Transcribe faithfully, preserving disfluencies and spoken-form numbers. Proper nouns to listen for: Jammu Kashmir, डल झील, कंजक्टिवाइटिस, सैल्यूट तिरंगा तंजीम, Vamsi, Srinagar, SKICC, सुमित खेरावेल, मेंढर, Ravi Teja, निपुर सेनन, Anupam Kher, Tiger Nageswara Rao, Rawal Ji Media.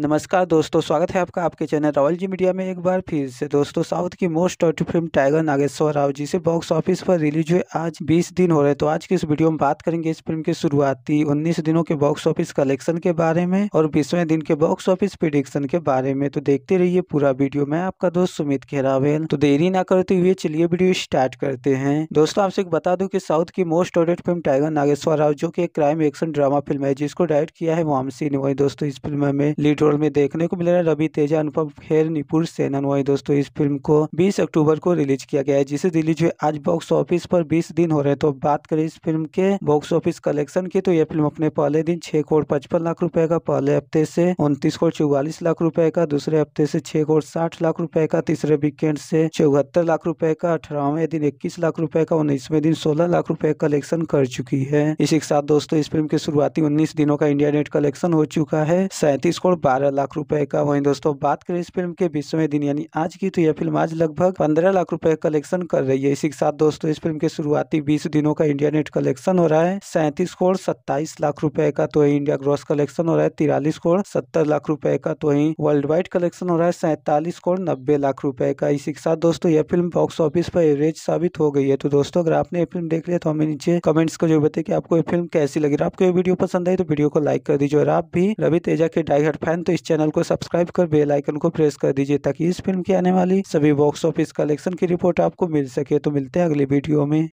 नमस्कार दोस्तों, स्वागत है आपका आपके चैनल रावल जी मीडिया में एक बार फिर से। दोस्तों, साउथ की most talked film tiger Nageswara Rao जिसे बॉक्स ऑफिस पर रिलीज हुए आज बीस दिन हो रहे हैं। तो आज की इस वीडियो में बात करेंगे इस फिल्म के शुरुआती उन्नीस दिनों के बॉक्स ऑफिस कलेक्शन के बारे में और बीसवें दिन के बॉक्स ऑफिस प्रेडिक्शन के बारे में। तो देखते रहिए पूरा वीडियो। मैं आपका दोस्त सुमित खेरावेल। तो देरी ना करते हुए चलिए वीडियो स्टार्ट करते हैं। दोस्तों, आपसे बता दूं कि साउथ की most awaited film tiger Nageswara Rao जो की एक क्राइम एक्शन ड्रामा फिल्म है जिसको डायरेक्ट किया है वामसी ने। वही दोस्तों इस फिल्म में लीड में देखने को मिल रहा है रवि तेजा, अनुपम खेर, निपुर सेनन। वही दोस्तों इस फिल्म को बीस अक्टूबर को रिलीज किया गया है जिसे रिलीज हुए आज बॉक्स ऑफिस पर बीस दिन हो रहे हैं। तो बात करें इस फिल्म के बॉक्स ऑफिस कलेक्शन की तो यह फिल्म अपने पहले दिन छह करोड़ पचपन लाख रुपए का, पहले हफ्ते से उनतीस करोड़ चौवालीस लाख रुपए का, दूसरे हफ्ते से छह करोड़ साठ लाख रुपए का, तीसरे वीकेंड से चौहत्तर लाख रुपए का, अठारहवें दिन इक्कीस लाख रुपए का, उन्नीसवें दिन सोलह लाख रुपए कलेक्शन कर चुकी है। इसी के साथ दोस्तों इस फिल्म के शुरुआती उन्नीस दिनों का इंडिया नेट कलेक्शन हो चुका है सैंतीस करोड़ बारह लाख रुपए का। वहीं दोस्तों बात करें इस फिल्म के बीसवें दिन यानी आज की तो यह फिल्म आज लगभग पंद्रह लाख रुपए कलेक्शन कर रही है। इसी के साथ दोस्तों इस फिल्म के शुरुआती बीस दिनों का इंडिया नेट कलेक्शन हो रहा है सैंतीस करोड़ सत्ताईस लाख रुपए का। तो इंडिया ग्रॉस कलेक्शन हो रहा है तिरालीस करोड़ सत्तर लाख रुपए का। तो वहीं वर्ल्ड वाइड कलेक्शन हो रहा है सैंतालीस करोड़ नब्बे लाख रुपए का। इसी के साथ दोस्तों यह फिल्म बॉक्स ऑफिस पर एवरेज साबित हो गई है। तो दोस्तों अगर आपने ये फिल्म देख लिया तो हमें नीचे कमेंट्स को जो बताइए कि आपको ये फिल्म कैसी लगी। आपको ये वीडियो पसंद आई तो वीडियो को लाइक कर दीजिए और आप भी रवि तेजा के टाइगर फैन तो इस चैनल को सब्सक्राइब कर बेल आइकन को प्रेस कर दीजिए ताकि इस फिल्म की आने वाली सभी बॉक्स ऑफिस कलेक्शन की रिपोर्ट आपको मिल सके। तो मिलते हैं अगले वीडियो में।